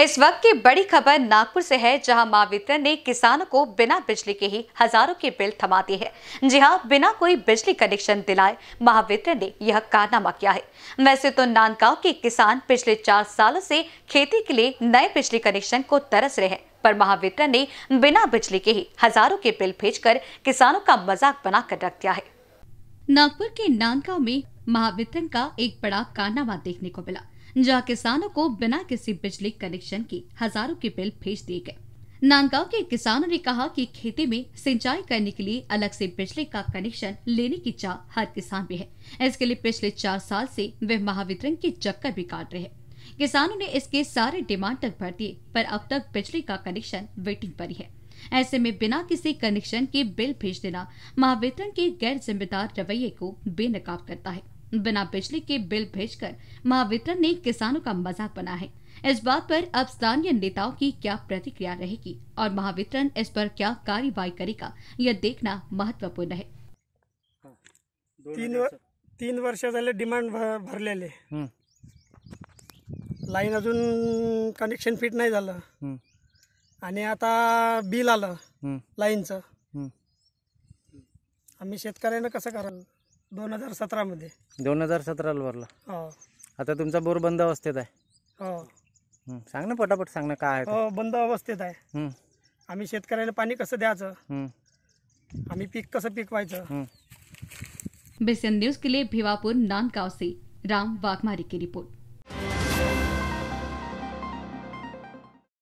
इस वक्त की बड़ी खबर नागपुर से है, जहां महावितरण ने किसानों को बिना बिजली के ही हजारों के बिल थमा दिए हैं। जी हां, बिना कोई बिजली कनेक्शन दिलाए महावितरण ने यह कारनामा किया है। वैसे तो नांदगाव के किसान पिछले 4 सालों से खेती के लिए नए बिजली कनेक्शन को तरस रहे हैं, पर महावितरण ने बिना बिजली के ही हजारों के बिल भेजकर किसानों का मजाक बनाकर रख दिया है। नागपुर के नांका में महावितरण का एक बड़ा कारनामा देखने को मिला, जहां किसानों को बिना किसी बिजली कनेक्शन के हजारों के बिल भेज दिए गए। नांदगांव के किसानों ने कहा कि खेती में सिंचाई करने के लिए अलग से बिजली का कनेक्शन लेने की चाह हर किसान में है। इसके लिए पिछले 4 साल से वे महावितरण के चक्कर भी काट रहे हैं। किसानों ने इसके सारे डिमांड तक भर दिए, पर अब तक बिजली का कनेक्शन वेटिंग पर ही है। ऐसे में बिना किसी कनेक्शन के बिल भेज देना महावितरण के गैर जिम्मेदार रवैये को बेनकाब करता है। बिना बिजली के बिल भेजकर महावितरण ने किसानों का मजाक बनाया है। इस बात पर अब स्थानीय नेताओं की क्या प्रतिक्रिया रहेगी और महावितरण इस पर क्या कार्रवाई करेगा, यह देखना महत्वपूर्ण है। 3 वर्ष झाले डिमांड भरलेले, लाइन अजून कनेक्शन फिट नाही झालं आणि आता बिल आलं लाईनचं। आम्ही शेतकऱ्यांना कसं कराल? 2017 मध्ये 2017 भरला। आता तुमचा बोर बंद अवस्थेत आहे, सांग ना पटापट सांग ना काय आहे। बंद अवस्थेत आहे। आम्ही शेतकऱ्याला पाणी कसं द्यायचं, आम्ही पीक कसं पिकवायचं। BCN न्यूज के लिए भिवापुर नांदगाव से राम वाघमारे की रिपोर्ट।